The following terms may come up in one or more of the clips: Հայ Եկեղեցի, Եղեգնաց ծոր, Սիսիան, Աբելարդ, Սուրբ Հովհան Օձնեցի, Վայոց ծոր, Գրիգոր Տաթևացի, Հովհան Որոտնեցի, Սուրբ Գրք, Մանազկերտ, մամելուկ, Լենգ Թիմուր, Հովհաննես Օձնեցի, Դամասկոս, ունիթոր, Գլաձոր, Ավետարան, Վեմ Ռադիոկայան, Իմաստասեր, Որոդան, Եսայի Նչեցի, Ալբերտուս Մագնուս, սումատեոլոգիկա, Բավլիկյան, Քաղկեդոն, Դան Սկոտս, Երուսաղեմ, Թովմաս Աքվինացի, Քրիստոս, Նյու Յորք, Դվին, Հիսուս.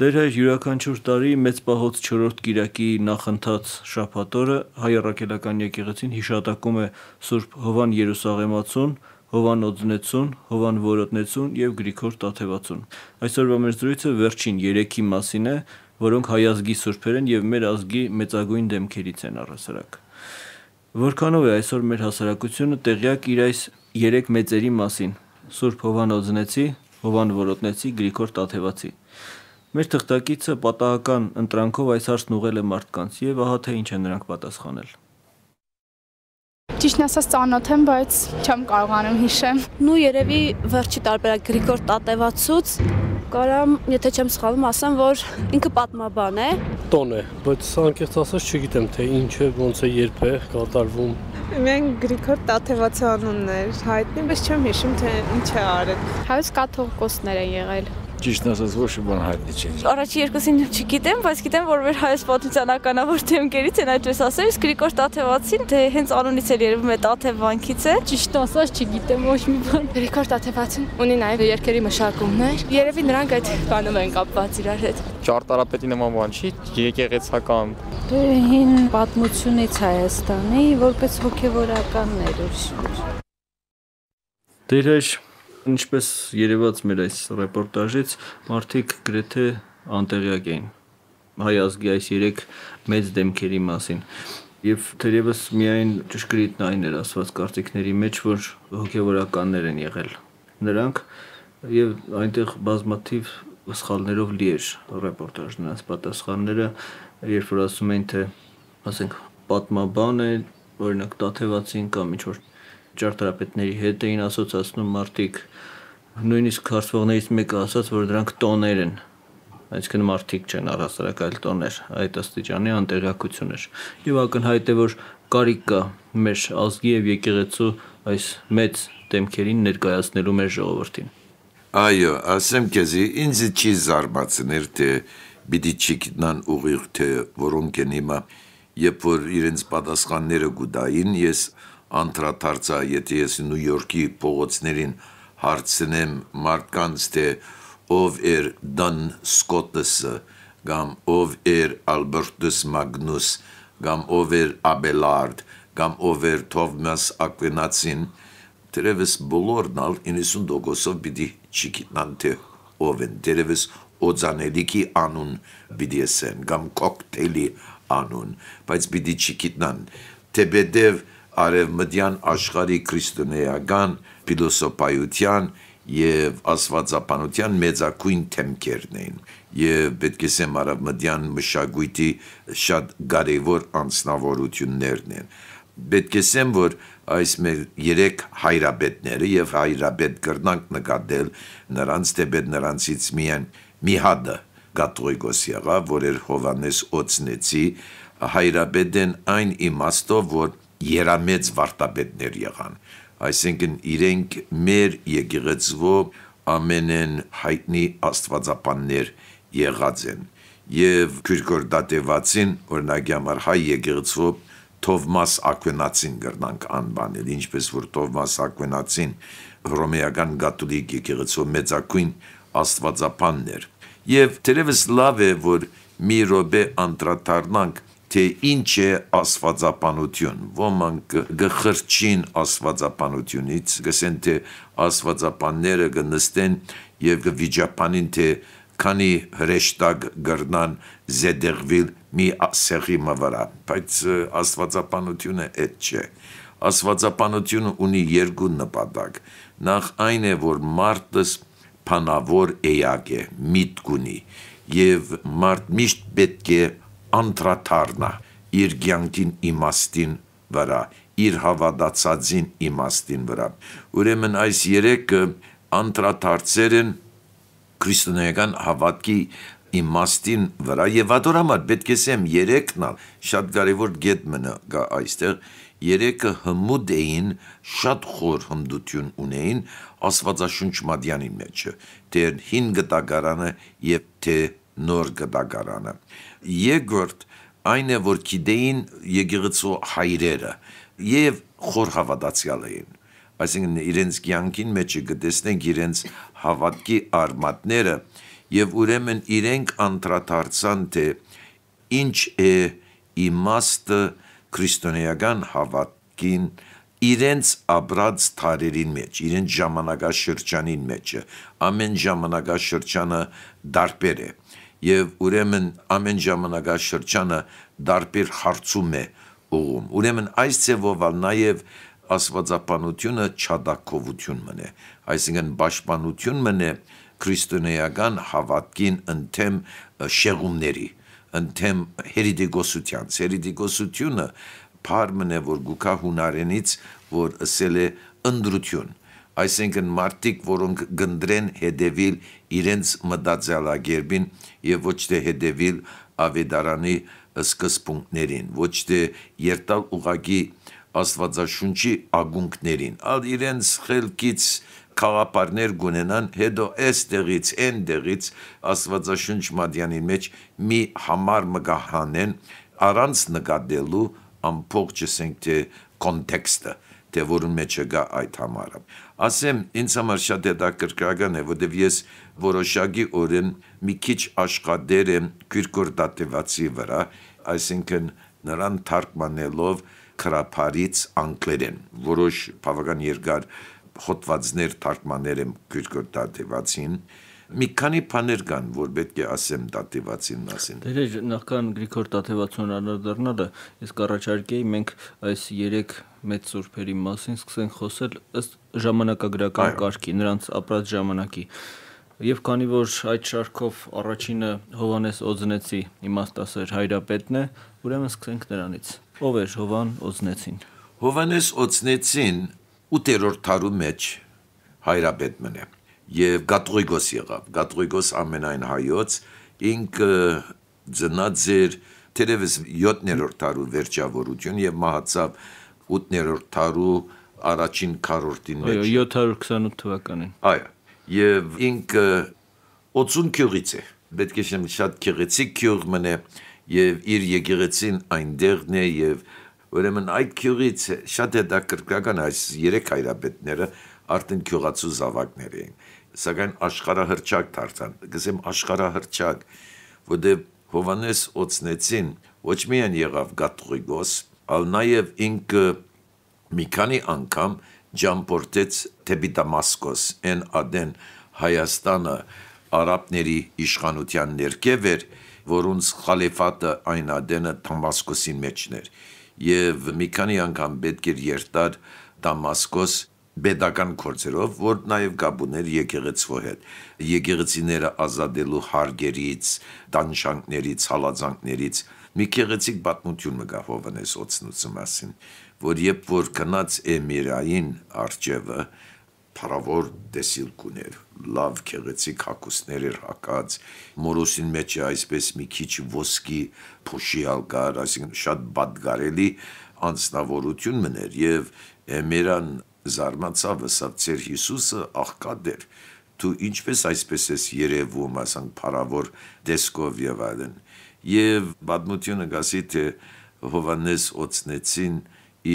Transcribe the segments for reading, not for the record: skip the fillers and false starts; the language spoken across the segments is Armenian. Տեր Հայր, յուրաքանչյուր տարի մեծ պահոց 4-րդ կիրակի նախընթաց շաբաթօրը հայ առաքելական եկեղեցին հիշատակում է Սուրբ Հովհան Երուսաղեմացուն, Հովհան Օձնեցուն, Հովհան Որոտնեցուն եւ Գրիգոր Տաթևացուն։ Այսօրվա մեր զրույցը վերջին 3-ի մասին է, որոնք հայ ազգի սուրբեր են եւ մեր ազգի մեծագույն դեմքերից են առասարակ։ Որքանով է այսօր մեր հասարակությունը տեղյակ իր այս 3 մեծերի մասին՝ Սուրբ Հովհան Օձնեցի, Հովհան Որոտնեցի, Գրիգոր Տաթևացի։ Մեր թղթակիցը պատահական ընտրանքով այս հարցն ուղղել է մարդկանց եւ ահա թե ինչ են նրանք պատասխանել։ Ճիշտն ասած ծանոթ եմ, բայց չեմ կարողանում հիշեմ։ Նու երևի վերջի տարբերակ Գրիգոր Տաթևացուց, կարամ, եթե չեմ սխալվում, ասեմ, որ ինքը պատմաբան է։ Տոն է, բայց սա անկեղծ ասած չգիտեմ թե ինչ է, ոնց է, երբ է կատարվում։ Մենք Գրիգոր Տաթևացի անունն էր հայտնի, բայց չեմ հիշում թե ինչ է արել։ Հայոց կաթողիկոսներ են եղել։ Ճիշտ ասած ոչ մի բան հայտնի չէ։ Առաջ երկուսին չգիտեմ, բայց գիտեմ, որ մեր հայոց պատմության ականավոր դեմքերից են, այդպես ասեմ, իսկ Գրիգոր Տաթևացին դե հենց անունից էլ երևում է Տաթև վանքից է։ Ճիշտ ասած չգիտեմ ոչ մի բան։ Գրիգոր Տաթևացին ունի նաև երկերի մշակումներ։ Երևի նրանք այդ բանում են կապված իրար հետ։ Ճարտարապետի նման բան չի, եկեղեցական։ Դե հին պատմությունից Հայաստանի, որպես հոգևորականներ ուրիշ։ Դեր էս Ինչպես երևաց մեր այս ռեպորտաժից, մարդիկ գրեթե անտեղյակ էին հայ ազգի այս 3 մեծ դեմքերի մասին։ Եվ թերևս միայն ճշգրիտն այն էր ասված կարծիքների մեջ, որ հոգևորականներ են եղել նրանք, եւ այնտեղ բազմաթիվ սխալներով լի էր ռեպորտաժն, այս պատասխանները, երբ որ ասում էին, թե ասենք պատմաբան է, օրինակ Տաթևացին կամ ինչ որ ճարտարապետների հետ էին ասոցացնում մարդիկ, նույնիսկ հարցվողներից մեկը ասաց, որ դրանք տոներ են, այսինքն մարդիկ չեն առասարակ, այլ տոներ, այդ աստիճանի անտեղյակություն էր։ Եվ ակնհայտ է, որ կարիք կա մեր ազգի եւ եկեղեցու այս մեծ դեմքերին ներկայացնելու մեր ժողովրդին։ Այո, ասեմ քեզի, ինձ չի զարմացներ, թե պիտի չգտնան ուղիղ, թե որոնք են հիմա, երբ որ իրենց պատասխանները գուդային, ես անդրադարձա, եթե ես Նյու Յորքի փողոցներին հարցնեմ մարդկանց, թե ով էր Դան Սկոտսը, կամ ով էր Ալբերտուս Մագնուս, կամ ով էր Աբելարդ, կամ ով էր Թովմաս Աքվինացին, դերևս բոլորն ալ 90%-ով պիտի չգտնան, թե ով են, դերևս Օձանելիքի անուն պիտի ասեն, կամ կոկտեյլի անուն, բայց պիտի չգտնան, թեպետև արևմտյան աշխարհի քրիստոնեական փիլիսոփայության եւ աստվածաբանության մեծագույն թեմքերն էին եւ պետք է ասեմ արևմտյան մշակույթի շատ կարեւոր անձնավորություններն են։ Պետք է ասեմ, որ այս մեր 3 հայրապետները եւ հայրապետ կրնանք նկատել նրանց, թեպետ նրանցից միայն մի հատը կաթողիկոս եղավ, որ էր Հովհաննես Օձնեցի, հայրապետն այն իմաստով, որ երամեծ վարդապետներ եղան, այսինքն իրենք մեր եկեղեցվով ամենեն հայտնի աստվածապաններ եղած են։ Եվ Գրիգոր Տաթևացին, օրինակի համար հայ եկեղեցվով Թովմաս Աքվինացին կրնանք անվանել, ինչպես որ Թովմաս Աքվինացին հռոմեական կաթոլիկ եկեղեցվով մեծագույն աստվածապաններ։ Եվ թերևս լավ է, որ մի րոպե անդրադառնանք, թե ինչ է աստվածապանություն, ոմանք գխրճին աստվածապանությունից, գսեն, թե աստվածապանները գնստեն և գվիճապանին, թե քանի հրեշտակ գրնան զետեղվել մի սեղի մվրա, բայց աստվածապանությունը էդ չէ։ Աստվածապանությունը ունի երկու նպատակ, նախ այն է, որ մարդս փանավոր էակ է, միտք ունի, և մարդ միշտ պետք է անդրադառնա իր կյանքին իմաստին վրա, իր հավատացածին իմաստին վրա։ Ուրեմն այս 3 անդրադարձեր են քրիստոնեական հավատքի իմաստին վրա եւ ադոր համար պետք է ասեմ 3-ն շատ կարեւոր գետ մնա գա այստեղ 3-ը հմուտ էին շատ խոր հմդություն ունեին աստվածաշունչ մատյանի մեջ թե հին գտագարանը եւ թե նոր գտագարանը երկրորդ այն է որ գիտեին եկեղեցու հայրերը եւ խոր հավատացյալ էին այսինքն իրենց կյանքին մեջ գտեսնենք իրենց հավատքի արմատները Եվ ուրեմն իրենք անդրադարձան թե ինչ է իմաստը քրիստոնեական հավատքին իրենց ապրած տարերին մեջ, իրենց ժամանակաշրջանին մեջ, ամեն ժամանակաշրջանը դարբեր է, եւ ուրեմն ամեն ժամանակաշրջանը դարբեր հարցում է ուղում, ուրեմն այս ձևով նաեւ աստվածաբանությունը չադակովություն մնե, այսինքն պաշտպանություն մնե քրիստոնեական հավատքին ընդեմ շեղումների, ընդեմ հերիդեգոսության, հերիդեգոսությունը բառն է, որ գուքա հունարենից, որ ասել է ընդրություն, այսինքն մարդիկ, որոնք գնդրեն հետևիլ իրենց մտածելակերպին եւ ոչ թե հետևիլ ավետարանի սկզբունքներին, ոչ թե երթալ ուղղակի աստվածաշունչի ագունքներին, այլ իրենց խելքից Խաղապարներ գունենան, հետո այստեղից, այնտեղից աստվածաշունչ մատյանի մեջ մի համար մգահանեն առանց նկատելու ամբողջ ասենք թե կոնտեքստը, թե որի մեջ գա այդ համարը։ Ասեմ, ինձ համար շատ հետաքրքրական է, որովհետև ես որոշակի օրեն մի քիչ աշխատել եմ Գրիգոր Տաթևացի վրա, այսինքն նրան թարգմանելով Խրապարից անգլերեն, որոշ բավական երկար հոդվածներ թարգմանել եմ Գրիգոր Տաթևացին մի քանի բաներ կան որ պետք է ասեմ Տաթևացին մասին դերեջ նախքան Գրիգոր Տաթևացին անդրադառնալը ես կառաջարկեի մենք այս 3 մեծ սուրբերի մասին սկսենք խոսել ըստ ժամանակագրական կարգի նրանց ապրած ժամանակի եւ քանի որ այդ շարքով առաջինը Հովհաննես Օձնեցի իմաստասեր հայրապետն է ուրեմն սկսենք նրանից ով էր Հովհան Օձնեցին Հովհաննես Օձնեցին 8-րդ տարու մեջ հայրապետ մնա եւ Գատրուգոս եղավ Գատրուգոս ամենայն հայոց ինքը ծնած էր թերևս 7-րդ տարու վերջավորություն եւ մահացավ 8-րդ տարու առաջին քառորդին մեջ 728 թվականին այո եւ ինքը 80 քյուղից է պետք է շեմ շատ քյուղեցիկ քյուղ մնա եւ իր եկեղեցին այնտեղն է եւ Ուրեմն այդ քյուղից շատ հետաքրքրական այս 3 հայրապետները արդեն քյուղացու զավակներ էին, սակայն աշխարհահռչակ դարձան, գսեմ աշխարհահռչակ, որտեղ Հովհաննես Օձնեցին ոչ միայն եղավ Գատրուգոս, այլ նաև ինքը մի քանի անգամ ճամփորդեց դեպի Դամասկոս, այն Ադեն Հայաստանը արաբների իշխանության ներքև էր, որոնց խալիֆատը այն Ադենը Դամասկոսի մեջն էր Եվ մի քանի անգամ պետք էր երթալ Դամասկոս պետական գործերով, որ նաև կապ ուներ եկեղեցու հետ, եկեղեցիները ազատելու հարգերից, տանջանքներից, հալածանքներից, մի գեղեցիկ պատմություն մը կա Հովհաննես Օձնեցի մասին, որ երբ որ գնաց Էմիրային արջևը, Փարավոր դեսիլք ուներ, լավ գեղեցիկ հագուստներ էր հագած, մորուսին մեջ այսպես մի քիչ ոսկի փոշիալ կար, այսինքն շատ պատկարելի անձնավորություն մներ եւ Էմիրան զարմացավ, ասավ Ձեր Հիսուսը աղքատ էր, դու ինչպես այսպես ես երևում, ասենք փարավոր դեսկով եւ այլն։ Եվ պատմությունը գասի թե Հովհաննես Օձնեցին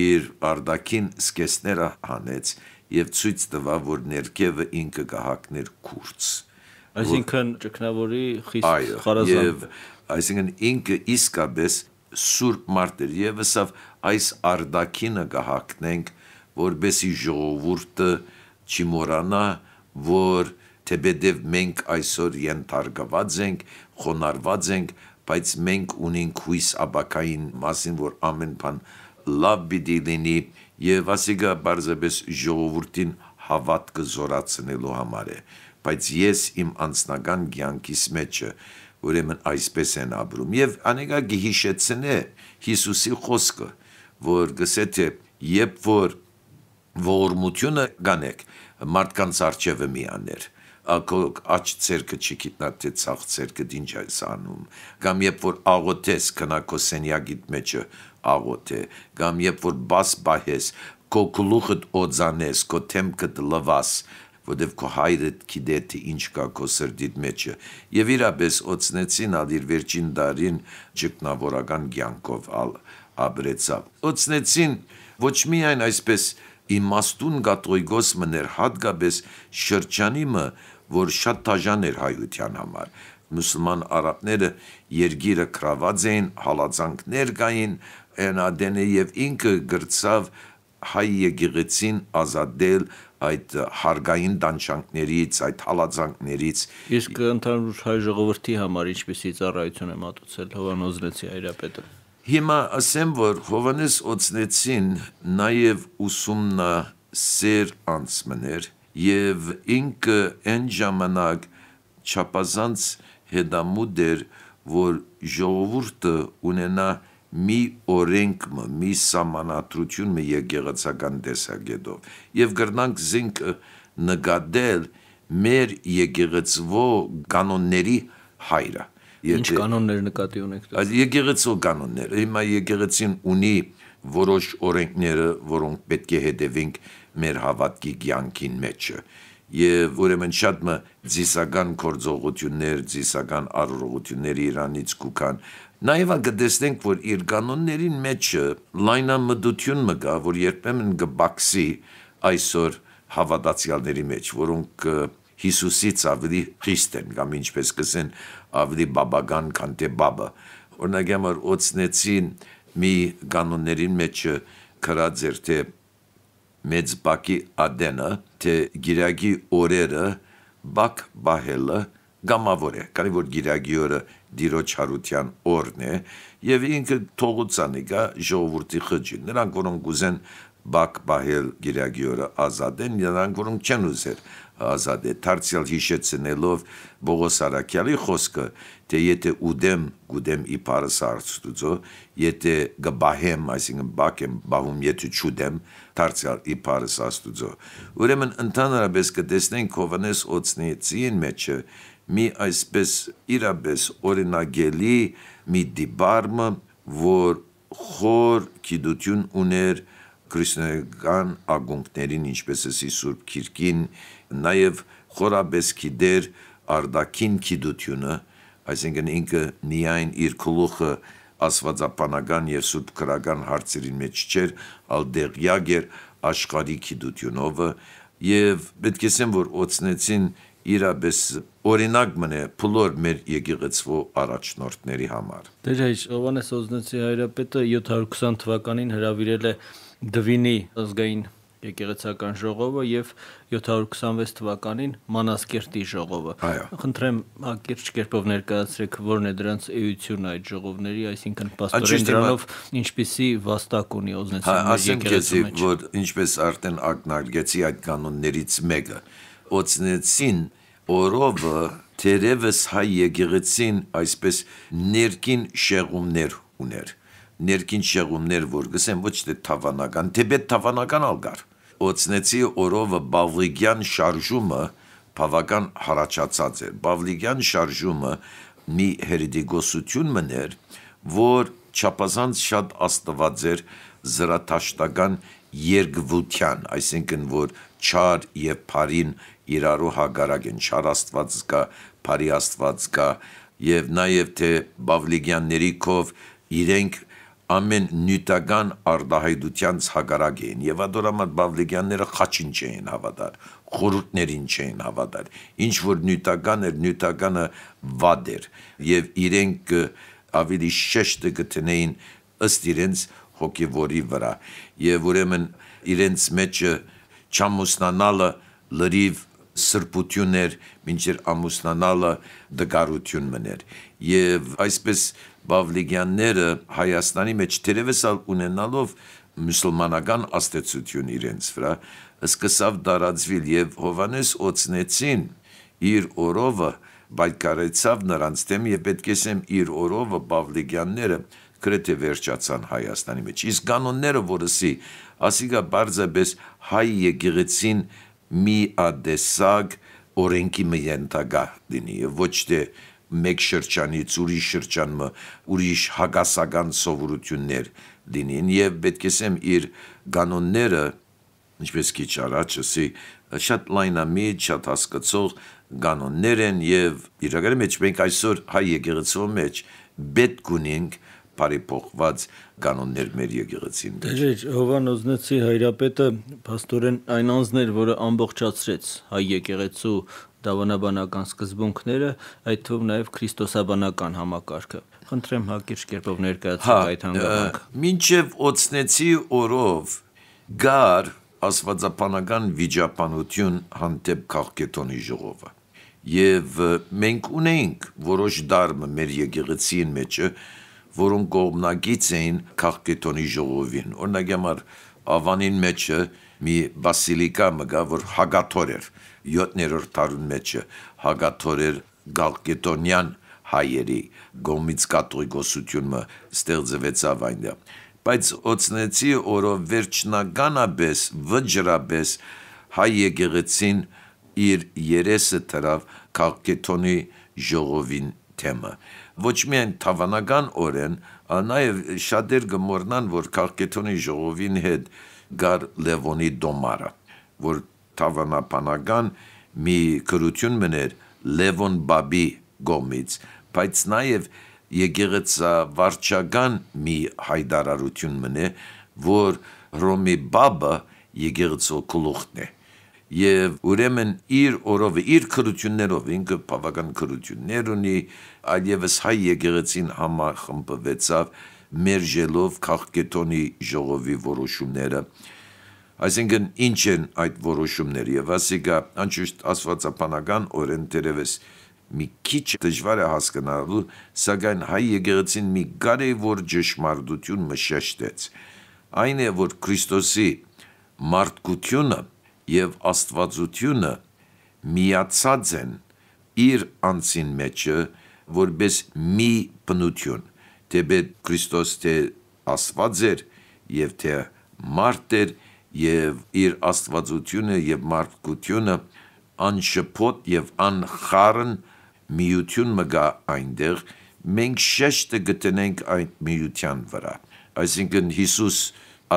իր արդակին սկեսները հանեց Եվ ցույց տվա, որ ներքևը ինքը կհակներ քուրց։ Այսինքն ճգնավորի խիստ խարազան։ Եվ այսինքն ինքը իսկապես սուրբ մարդ էր եւ ասավ այս արդակինը կհակնենք, որբեսի ժողովուրդը չի մոռանա, որ թեպետև մենք այսօր ենթարկված ենք, խոնարհված ենք, բայց մենք ունենք հույս ապագային մասին, որ ամեն բան լավ պիտի լինի Եվ ասիկա բարձրապես ժողովրդին հավատքը զորացնելու համար է, բայց ես իմ անձնական կյանքիս մեջ ուրեմն այսպես են ապրում եւ անեկա գիհիշեցնե Հիսուսի խոսքը, որ գսե թե երբ որ ողորմությունը կանեք, մարդկանց արժեւը միաներ, Աչ ցերկը չի գիտնա, ցաղ ցերկը ինչ է անում, կամ երբ որ աղոթես քնակո սենյակիդ մեջը աղոթե, կամ երբ որ բաս բահես, քո գլուխդ օձանես, քո թեմքդ լվաս, որտեվ քո հայրդ գիտե թե ինչ կա քո սրդիդ մեջը, եւ իրապես Օձնեցին իր վերջին դարին ճգնավորական կյանքով ապրեցավ։ Օձնեցին ոչ միայն այսպես իմաստուն գատրոյգոս մներ, հատկապես շրջանի մը, որ շատ տաժան էր հայության համար, մուսուլման արաբները երգիրը կրաված էին, հալածանքներ կային, ենադենը և ինքը գրծավ հայ եկեղեցին ազատել այդ հարգային տանջանքներից, այդ հալածանքներից։ Իսկ ընդհանուր հայ ժողովրդի համար ինչպիսի ծառայություն է մատուցել Հովհան Օձնեցի հայրապետը։ Հիմա ասեմ, որ Հովհաննես Օձնեցին նաև ուսումնասեր անցմն էր և ինքը այն ժամանակ չափազանց հետամուտ էր, որ ժողովուրդը ունենա մի օրենք, մի սահմանադրություն, մի եկեղեցական տեսակետով, և գրնանք զինք նկատել մեր եկեղեցվո կանոնների հայրը։ Ինչ կանոններ նկատի ունեք դուք։ Եկեղեցու կանոններ։ Հիմա եկեղեցին ունի որոշ օրենքները, որոնք պետք է հետևենք մեր հավատքի կյանքին մեջը, և ուրեմն շատ մը ծիսական գործողություններ, ծիսական արարողությունները Իրանից կուքան։ Նաև կտեսնենք, որ իր կանոններին մեջը լայնամտություն մը կա, որ երբեմն կբաքսի այսօր հավատացյալների մեջ, որոնք Հիսուսից ավելի խիստ են, կամ ինչպես կսեն, ավելի բաբական, քան թե բաբը։ Օրինակ, Օձնեցին մի կանոնների մեջը գրած էր, թե մեծ բակի ադենը, թե գիրակի օրերը, բակ բահելը կամավոր է, քանի որ գիրակի օրը Դիրոջ հարության օրն է, և ինքը թողուցանի կա ժողովրդի խջին, նրանք որոնք ուզեն բակ բահել գիրակի օրը ազատեն, նրանք որոնք չեն ուզեր ազատ է, դարձյալ հիշեցնելով Պողոս Առաքյալի խոսքը, թե եթե ուդեմ իբարս Աստծո, եթե կբահեմ, այսինքն բակ եմ բահում, եթե չուդեմ, դարձյալ իբարս Աստծո։ Ուրեմն ընդհանրապես կտեսնենք Հովհաննես Օձնեցիին մեջը մի այսպես իրապես օրինագելի մի դիպարմը, որ խոր գիտություն ուներ քրիստոնեական ակունքներին, ինչպես էսի Սուրբ Գիրքին, նաև խորապես գիտեր արդաքին գիտությունը, այսինքն ինքը միայն իր գլուխը աստվածաբանական և սուրբգրական հարցերի մեջ չէր, այլ դեղյակ էր աշխարհի գիտությունով, և պետք է ասեմ, որ Օձնեցին իրապես օրինակ մնե բոլոր մեր եկեղեցու առաջնորդների համար։ Դե այս Հովհաննես Օձնեցի հայրապետը 720 թվականին հրավիրել է Դվինի ազգային եկեղեցական ժողովը և 726 թվականին Մանազկերտի ժողովը։ Խնդրեմ ակիրճ կերպով ներկայացրեք, որն է դրանց էությունը այդ ժողովների, այսինքն պաստորեն դրանով ինչպիսի վաստակ ունի Օձնեցի եկեղեցու մեջ։ Ասեմ, որ ինչպես արդեն ակնարկեցի այդ կանոններից մեկը, Օձնեցին օրովը թերևս հայ եկեղեցին այսպես ներքին շեղումներ ուներ, ներքին շեղումներ, որ գսեմ, ոչ թե թավանական, թեպետ թավանական ալգար։ Օձնեցի օրովը Բավլիկյան շարժումը բավական հարաճացած էր։ Բավլիկյան շարժումը մի հերետիկոսություն մներ, որ չափազանց շատ աստված էր զրատաշտական երկվության, այսինքն որ չար և փարին իրարու հակառակ են, չար աստված կա, փարի աստված կա, և նաև թե Բավլիկյանների կով իրենք ամեն նյութական արդահայտությանց հակառակ էին, և դրա համար Բավլիկյանները խաչին չէին հավատալ, խորհուրդներին չէին հավատալ, ինչ որ նյութական էր, նյութականը վատ էր, և իրենք ավելի շեշտը գտնեին ըստ իրենց հոգևորի վրա, և ուրեմն իրենց մեջը չամուսնանալը լրիվ սրբություն էր, մինչդեռ ամուսնանալը դգարություն մներ, և այսպես Բավլիկյանները Հայաստանի մեջ թերևս ունենալով մուսուլմանական աստեցություն իրենց վրա, սկսավ տարածվել, և Հովհաննես Օձնեցին իր օրովը պայքարեցավ նրանց դեմ, և պետք է ասեմ, իր օրովը Բավլիկյանները գրեթե վերջացան Հայաստանի մեջ։ Իսկ կանոնները, որսի, ասիկա բարձրապես հայ եկեղեցին մի ադեսակ օրենքի ենթակա դինի եւ ոչ թե մեկ շրջանից ուրիշ շրջանը ուրիշ հագասական սովորություններ դինին եւ պետք է ասեմ իր կանոնները ինչպես քիչ առաջ ասի շատ լայնամիջ շատ հասկացող կանոններ են եւ իրականում մենք այսօր հայ եկեղեցու մեջ պետք ունենք բարեփոխված կանոններ մեր եկեղեցին։ Դե Հովհան Օձնեցի հայրապետը աստորեն այն անձն էր, որը ամբողջացրեց հայ եկեղեցու դավանաբանական սկզբունքները, այդ թվում նաեւ քրիստոսաբանական համակարգը։ Խնդրեմ հակիրճ կերպով ներկայացրեք այդ հանգամանքը։ Մինչև Օձնեցի օրով գար աստվածաբանական վիճաբանություն հանդեպ քաղկետոնի ժողովը։ Եվ մենք ունենք որոշ դարմ մեր եկեղեցին մեջ որոնք կողմնակից էին քաղկետոնի ժողովին։ Օրինակ համար Ավանին մեջ մի բասիլիկա մգա որ հագաթոր էր 7-րդ դարում մեջ հագաթոր էր գալկետոնյան հայերի գոմից կաթողիկոսությունը ստեղծվեցավ այնտեղ։ Բայց Օձնեցի օրով վերջնականապես վճռապես հայ եկեղեցին իր երեսը դրավ քաղկետոնի ժողովին թեմա։ Ոչ միայն թավանական օրեն, նաև շատեր գմորնան, որ քաղկետոնի ժողովին հետ գար Լևոնի դոմարը, որ թավանապանական մի քրություն մներ Լևոն Բաբի գոմից, բայց նաև եկեղեցավարչական մի հայտարարություն մնե, որ Հռոմի Բաբը եկեղեցու գլուխն է։ Եվ ուրեմն իր օրով իր քրություններով ինքը բավական քրություններ ունի, այլևս հայ եկեղեցին համախմբվեցավ մերժելով քաղկետոնի ժողովի որոշումները։ Այսինքն ինչ են այդ որոշումները եւ ասիկա անշուշտ աստվածաբանական օրենքերևս մի քիչ դժվար է հասկանալու, սակայն հայ եկեղեցին մի կարևոր ճշմարտություն մշտեց։ Այն է, որ Քրիստոսի մարդկությունը Եվ աստվածությունը միացած են իր անձին մեջը որպես մի բնություն, թեպետ Քրիստոս թե աստված էր եւ թե մարդ էր եւ իր աստվածությունը եւ մարդկությունը անշփոթ եւ անխառն միություն մգա այնտեղ մենք շեշտը գտնենք այդ միության վրա։ Այսինքն Հիսուս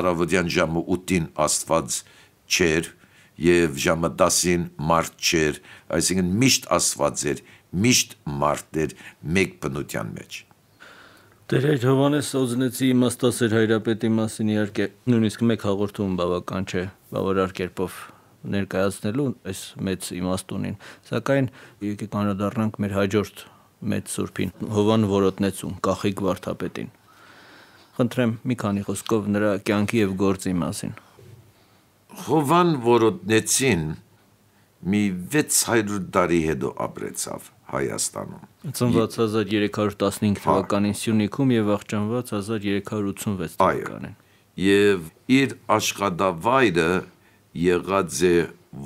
առավոտյան ժամը 8-ին աստված չէր Եվ ժամը 10-ին մարդ չեր, այսինքն միշտ աստված էր, միշտ մարդ էր մեկ բնության մեջ։ Տեր Հովհաննես Օձնեցի իմաստասեր հայրապետի մասին իհարկե նույնիսկ մեկ հաղորդում բավական չէ բավարար կերպով ներկայացնելու այս մեծ իմաստունին, սակայն եկեք անդրադառնանք մեր հաջորդ մեծ սուրբին Հովհան Որոտնեցուն, Կախիկ վարդապետին։ Խնդրեմ մի քանի խոսքով նրա կյանքի եւ գործի մասին։ Հովհան Որոտնեցին մի 600 տարի հետո ապրեցավ Հայաստանում։ Ծնված 1315 թվականին Սյունիքում եւ աղջանված 1386 թվականին։ Եվ իր աշխատավայրը եղած է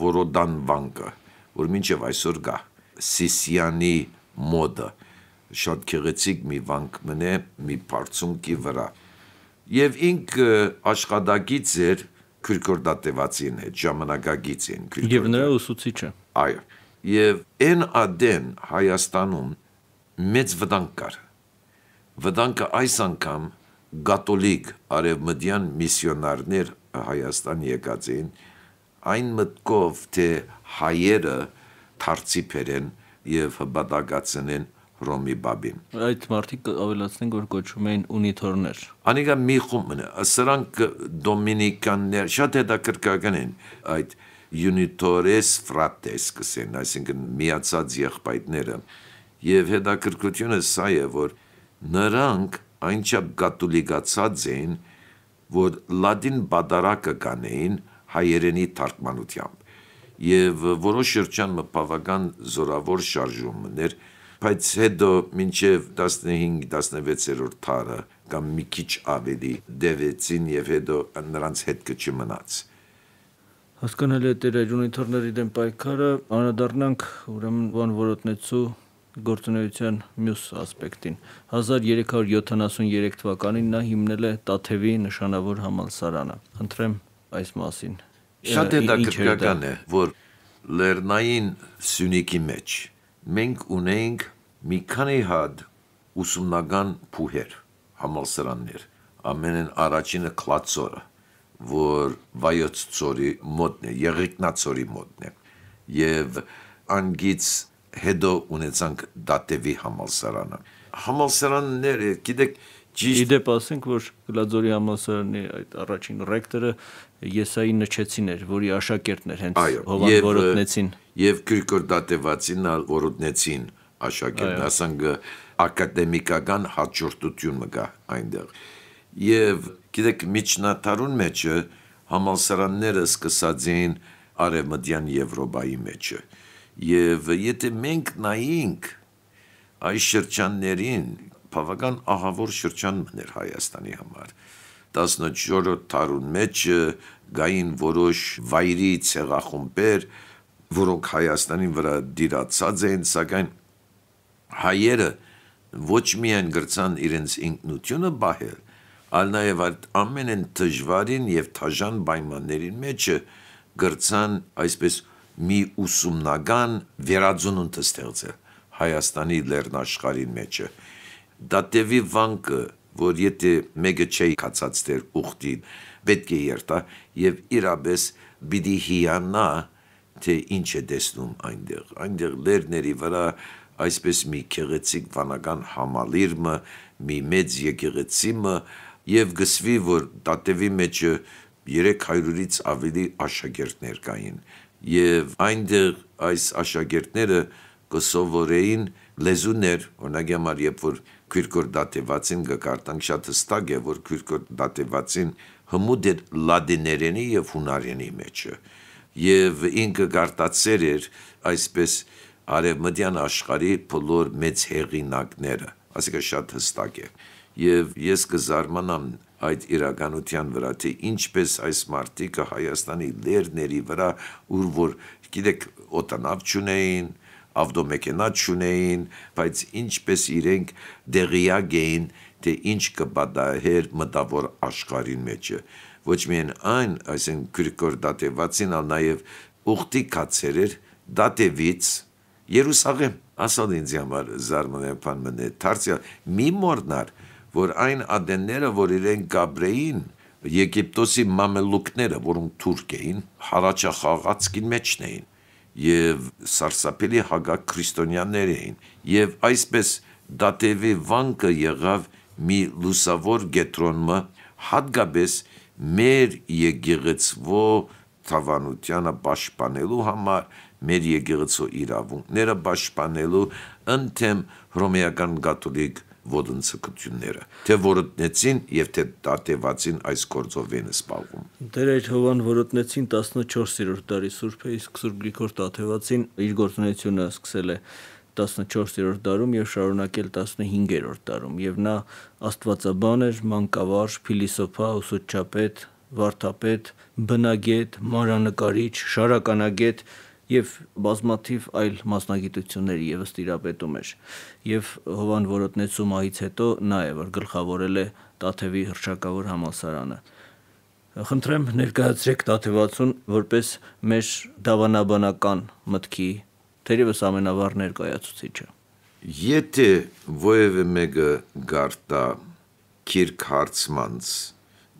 Որոդան վանքը, որ մինչեւ այսօր գա Սիսիանի մոտ, շատ գեղեցիկ մի վանք մնե մի բարձունքի վրա։ Եվ ինքը աշխատակից էր Գրիգոր Տաթևացին հետ, ժամանակակից են։ Եվ նրա ուսուցիչը։ Այո։ Եվ այն ադեն Հայաստանում մեծ վտանգ կար։ Վտանգը այս անգամ կաթոլիկ արևմտյան միսիոնարներ Հայաստան եկած էին, այն մտքով, թե հայերը դարձիպեն եւ հպատակացնեն Հռոմի Բաբին։ Այդ մարդիկ ավելացնենք, որ կոչվում էին ունիթորներ։ Անիկա մի խումբ, սրանք դոմինիկաններ, շատ հետաքրքրական են այդ unitores frates կսեն, այսինքն միացած եղբայրները։ Եվ հետաքրքրությունը սա է, որ նրանք այնչափ կաթոլիկացած էին, որ լատին բատարակը կանեին հայերենի թարգմանությամբ։ Եվ որոշ շրջանում բավական զորավոր շարժումներ Բայց հետո մինչև 15-16-րդ դարը կամ մի քիչ ավելի դևեցին եւ հետո նրանց հետքը չմնաց։ Հասկանալի է Տեր ունիթորների դեմ պայքարը, անդրադառնանք ուրեմն Հովհան Որոտնեցու գործունեության մյուս ասպեկտին։ 1373 թվականին նա հիմնել է Տաթևի նշանավոր համալսարանը։ Խնդրեմ այս մասին։ Շատ հետաքրքրական է, որ Լեռնային Սյունիքի մեջ մենք ունենք մի քանի հատ ուսումնական փուհեր, համալսարաններ, ամենն առաջինը Կլածորը, որ Վայոց ծորի մոտն է, Եղեգնաց ծորի մոտն է, եւ անգից հետո ունեցանք Դատևի համալսարանը։ Համալսարանները, գիտեք, Իդեպ ասենք, որ Գլաձորի համալսարանի այդ առաջին ռեկտորը Եսայի Նչեցին էր, որի աշակերտն էր հենց Հովհան Որոտնեցին եւ Գրիգոր Տաթևացին Որոտնեցին աշակերտն, ասենք ակադեմիկական հաջորդություն մը կա այնտեղ։ Եվ գիտեք միջնատարուն մեջ համալսարանները սկսածին Արևմտյան Եվրոպայի մեջ։ Եվ եթե մենք նայենք այս շրջաններին բավական ահավոր շրջանն էր Հայաստանի համար 14-րդ տարուն մեջ գային որոշ վայրի ցեղախումբեր որոնք Հայաստանի վրա դիրացած էին սակայն հայերը ոչ միայն գրցան իրենց ինքնությունը բահել այլ նաև ամենն դժվարին եւ թաժան պայմանների մեջ գրցան այսպես մի ուսումնական վերածնունդ ստեղծել Հայաստանի լեռնաշխարհի մեջ Դատևի վանքը, որ եթե մեկը չէի կացած դեր ուխտին, պետք է երտա եւ իրապես պիտի հիանա, թե ինչ է տեսնում այնտեղ։ Այնտեղ լեռների վրա այսպես մի գեղեցիկ վանական համալիրը, մի մեծ եկեղեցիմը եւ գսվի, որ Դատևի մեջ 300-ից ավելի աշակերտներ կային եւ այնտեղ այս աշակերտները կսովորեին լեզուներ, օրինակ համար երբ որ Գրիգոր Տաթևացին գկարտանք շատ հստակ է որ Գրիգոր Տաթևացին հմուտ էր լատիներենի եւ հունարենի մեջ եւ ինքը գարտացեր էր այսպես արևմտյան աշխարհի բոլոր մեծ հեղինակները, ասիկա շատ հստակ է եւ ես կզարմանամ այդ իրականության վրա թե ինչպես այս մարտիկը Հայաստանի լեռների վրա ուր որ գիտեք օտանավ չունեին ավտոմեքենա չունեին, բայց ինչպես իրենք դեղյակ էին, թե ինչ կպատահեր մտավոր աշխարհի մեջ։ Ոչ միայն այն, այսինքն Գրիգոր Տաթևացին, այլ նաև ուխտի կացեր էր Դատևից Երուսաղեմ, ասած ինձ համար զարմանալի բան է, դարձյալ մի մոռանար, որ այն ադենները, որ իրենք գաբրեին, Եգիպտոսի մամելուկները, որոնք թուրք էին, հառաչախաղացքի մեջն էին։ Եվ սարսափելի հագակ քրիստոնյաներ էին եւ այսպես Դատևի վանքը եղավ մի լուսավոր գետրոնը հատկապես մեր եկեղեցու թավանությանը պաշտպանելու համար մեր եկեղեցու իրավունքները պաշտպանելու ընդեմ հռոմեական կաթոլիկ ոտնձգությունները թե Որոտնեցին եւ թե Տաթևացին այս գործով են զբաղվում դեր այդ Հովհան Որոտնեցին 14-րդ դարի սուրբ է իսկ Սուրբ Գրիգոր Տաթևացին իր գործունեությունը սկսել է 14-րդ դարում եւ շարունակել 15-րդ դարում եւ նա աստվածաբան էր մանկավարժ փիլիսոփա ուսուցչապետ վարդապետ բնագետ մանրանկարիչ շարականագետ Եվ բազմաթիվ այլ մասնագիտությունների եւս տիրապետում էր եւ Հովհան Որոտնեցու մահից հետո նա է որ գլխավորել է Տաթևի հրշակավոր համալսարանը։ Խնդրեմ ներկայացրեք Տաթևացուն որպես մեր դավանաբանական մտքի թերևս ամենավառ ներկայացուցիչը։ Եթե ովևէ մեկը գարտա քիրք հարցմանց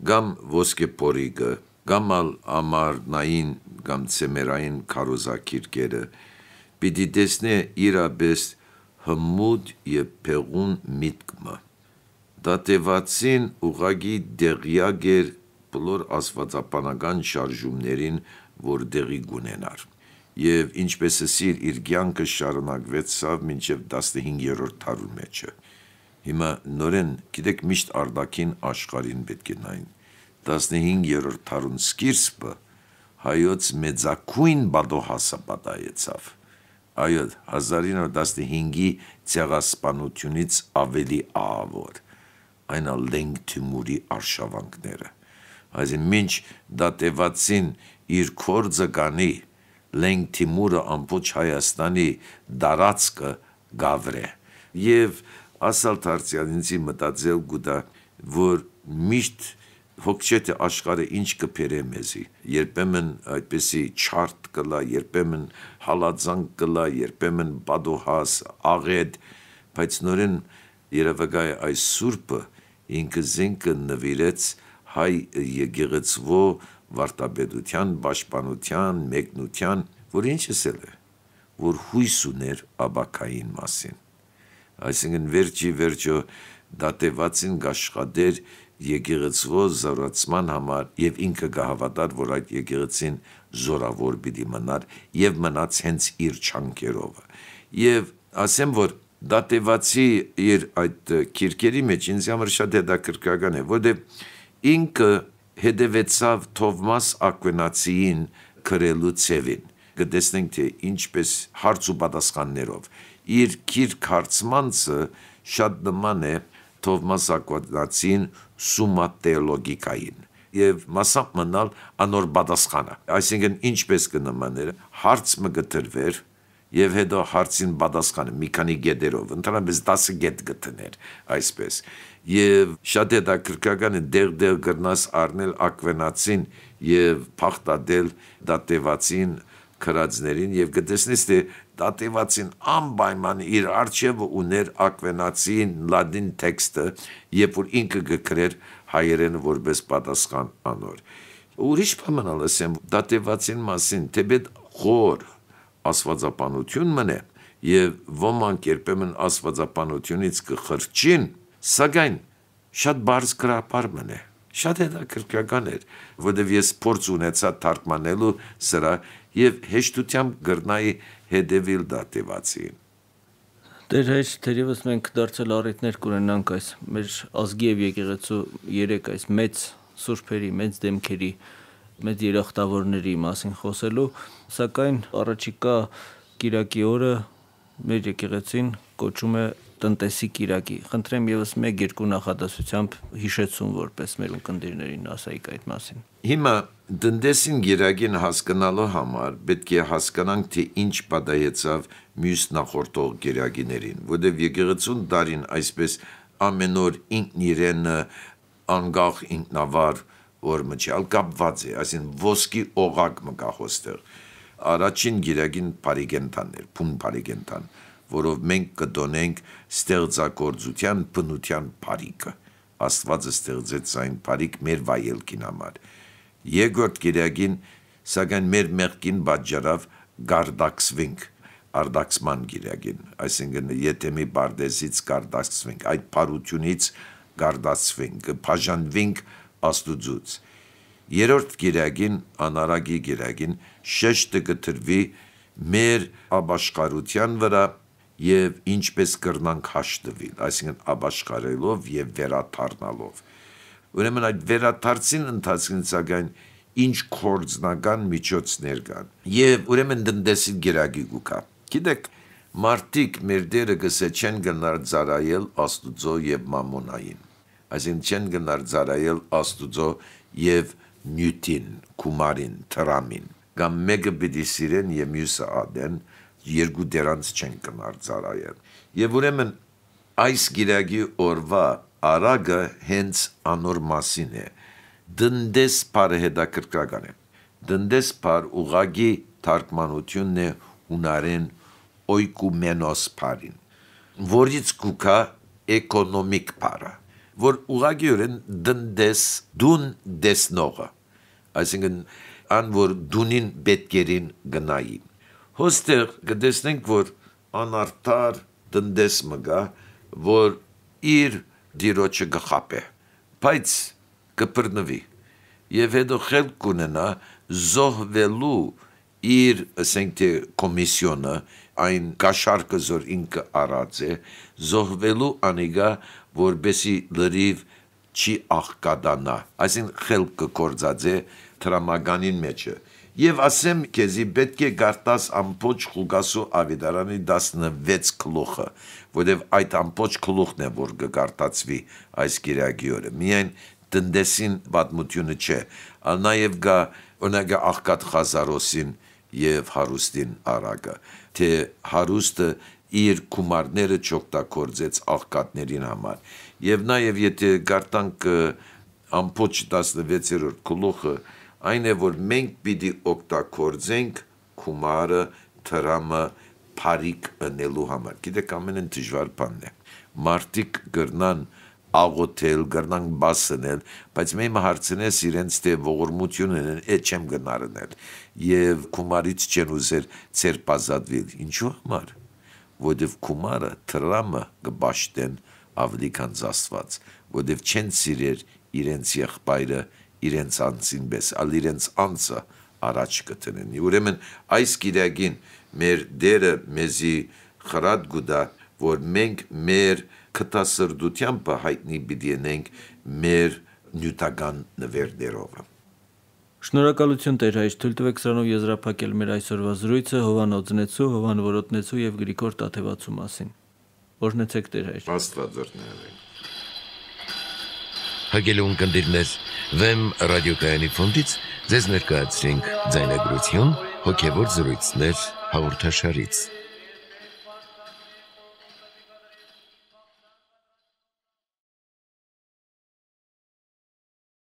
կամ ոսկե փորիկը կամ ամառնային կամ ցեմերային քարոզակիրկերը պիտի տեսնե իրապես հմուտ եւ փեղուն միտքը Տաթևացին ուղագի դեղյակ էր բոլոր աստվածաբանական շարժումներին որ տեղի կունենար եւ ինչպես ասիր իր կյանքը շարունակվեցավ մինչեւ 15-րդ դարում մեջը հիմա նորեն գիտեք միշտ արդակին աշխարհին պետք է նային 15-րդ դարում սկիզբը Հայոց մեծակույն բադոհասը պատահեցավ։ Այո 1915-ի ցեղասպանությունից ավելի ահավոր։ Այն Լենգ Թիմուրի արշավանքները։ Այսինքն մինչ Դատևացին իր կործը կանի Լենգ Թիմուրը ամբողջ Հայաստանի դարածքը գավրե։ Եվ ասալ դարձյալ ինձ մտածել գուտա որ միշտ Հոգ չէ թե աշխարհը ինչ կփերե մեզի, երբեմն այդպեսի չարտ կլա, երբեմն հալածանք կլա, երբեմն բադոհաս, աղետ, բայց նորեն երևակայ այս Սուրբը ինքը զենքը նվիրեց հայ եկեղեցվո վարտաբեդության, պաշտպանության, մեկնության, որ ինչ էսել է, որ հույս ուներ աբակային մասին։ Այսինքն վերջի վերջո Դատևացին գաշխատեր եկեղեցվո զորացման համար եւ ինքը գահավատար, որ այդ եկեղեցին զորավոր պիտի մնար եւ մնաց հենց իր չանկերով։ Եվ ասեմ, որ Դատևացի իր այդ քիրքերի մեջ ինձ համար շատ հետաքրքրական է, որովհետեւ ինքը հետևեցավ Թովմաս Աքվինացիին քրելու ցևին։ Գտեսնենք, թե ինչպես հարց ու պատասխաններով իր քիրք հարցմանցը շատ նման է Թովմաս Աքվինացին սումատեոլոգիկային եւ մասամբ մնալ անոր պատասխանը, այսինքն ինչպես կնմաներ հարց մը գտրվեր եւ հետո հարցին պատասխանը մի քանի գետերով ընդհանրապես 10 գետ գտներ այսպես եւ շատ հետաքրքրական է դեղ-դեղ գրնաս առնել Աքվինացին եւ փախտադել Դատևացին քրածներին եւ գտեսնես թե Դատևացին անպայման իր արժևը ուներ Աքվինացին լատին տեքստը, երբ որ ինքը գկրեր հայերեն որպես պատասխան անոր։ Ուրիշ բանալ ասեմ Դատևացին մասին, թեպետ խոր աստվածապանություն մնե եւ ոմանք երբեմն աստվածապանությունից կխրճին, սակայն շատ բարձ գրապար մնե։ Շատ հետաքրքրական էր, որովհետև ես փորձ ունեցա թարգմանելու սրա եւ հեշտությամբ գրնայի հետևիլ Դատևացին։ Դեր այս թերևս մենք դարձել առիթներ կունենանք այս մեր ազգի եւ եկեղեցու երեք այս մեծ սուրբերի, մեծ դեմքերի, մեծ երախտավորների մասին խոսելու, սակայն առաջիկա Կիրակի օրը մեր եկեղեցին կոչում է տնտեսի Կիրակի։ Խնդրեմ եւս 1-2 նախադասությամբ հիշեցում որպես մեր ունկնդիրներին ասայիք այդ մասին։ Հիմա տնտեսին Կիրակին հասկանալու համար պետք է հասկանանք, թե ինչ պատահեցավ մյուս նախորդող Կիրակիներին, որտեղ եկեղեցուն դարին այսպես ամեն օր ինքն իրեն անգախ ինքնավար օր մջալ կապված է, այսինքն ոսկի օղակ մկախոստեր։ Առաջին Կիրակին Փարիգենտաններ, Փուն Փարիգենտան, որով մենք կդոնենք ստեղծագործության բնության բարիկը, Աստվածը ստեղծեց այն բարիկ մեր վայելքին համար։ Երկրորդ Կիրակին, սակայն մեր մեղքին պատճառով գարդակսվենք, արդակսման Կիրակին, այսինքն եթե մի բարդեսից գարդակսվենք, այդ բարությունից գարդակսվենք, բաժանվենք Աստծուց։ Երրորդ Կիրակին, անարագի Կիրակին, շեշտը կտրվի մեր ապաշխարության վրա եւ ինչպես կրնանք հաշտվել, այսինքն ապաշխարելով եւ վերաթարնալով։ Ուրեմն այդ վերաթարցին ընթացքին ցագայն ինչ կորձնական միջոցներ կան։ Եվ ուրեմն դնդեսի Կիրակի գուկա։ Գիտեք, մարդիկ մեր դերը գսե չեն գնար ծարայել Աստուծո եւ մամոնային։ Այսինքն չեն գնար ծարայել Աստուծո եւ նյութին, կումարին, թրամին։ Կամ մեկը պիտի սիրեն եւ մյուսը ադեն, երկու դերանց չեն կնար ծարայել։ Եվ ուրեմն այս Կիրակի օրվա արագը հենց անոր մասին է։ Դնդես պարը հետաքրքրական է։ Դնդես պար ուղագի թարգմանությունն է հունարեն օյկումենոս պարին, որից կուքա էկոնոմիկ պարը, որ ուղագիորեն դնդես դուն դեսնողը, այսինքն ան որ դունին պետքերին գնայի։ Հոստեղ գտեսնենք, որ անարդար դնդես մգա, որ իր դիրոջը գխապե, բայց կպրնվի եւ հետո խելք կունենա զոհվելու իր, ասենք թե կոմիսիոնը, այն կաշառքը, որ ինքը արած է, զոհվելու անիգա, որբեսի լրիվ չի աղկադանա, այսինքն խելքը կործած է տրամականին մեջը։ Եվ ասեմ քեզի պետք է գարտաս ամբողջ խուգասու ավետարանի 16 գլուխը, որտեղ այդ ամբողջ գլուխն է, որ կգարտացվի այս Կիրակի օրը։ Միայն տնտեսին պատմությունը չէ, այլ նաև գա օնագա աղքատ Խազարոսին եւ հարուստին արագը, թե հարուստը իր գումարները չօգտագործեց աղքատներին համար։ Եվ նաև եթե գարտանք ամփոփի 16-րդ գլուխը այն է, որ մենք պիտի օգտագործենք գումարը, թրամը փարիկ ընելու համար։ Գիտեք, ամենն դժվար բանն է։ Մարդիկ գրնան աղոթել, գրնան բասնել, բայց մեմը հարցնես իրենց, թե ողորմություն են, է չեմ գնարնել եւ գումարից չեն ուզեր ծերպազատվել։ Ինչու՞ համար, որովհետեւ գումարը, թրամը կբաշտեն ավելի քան Աստված, որովհետեւ չեն սիրեր իրենց եղբայրը, իրենց անձին պես, այլ իրենց անձը առաջ կտնեն։ Ուրեմն այս գիրակին մեր դերը մեզի խրատ գուտա, որ մենք մեր կտասրդությամբ հայտնի պիտի ենք մեր նյութական նվերներով։ Շնորհակալություն Տեր, այս թույլ տվեք սրանով եզրափակել մեր այսօրվա զրույցը Հովհան Օձնեցու, Հովհան Որոտնեցու և Գրիգոր Տաթևացու մասին։ Օրհնեցեք Տեր այս։ Աստվածօրհնենք։ Հարգելի քույրերս, Վեմ ռադիոկայանի ֆոնդից ձեզ ներկայացրինք ձայնագրություն, հոգևոր զրույցներ հաղորդաշարից։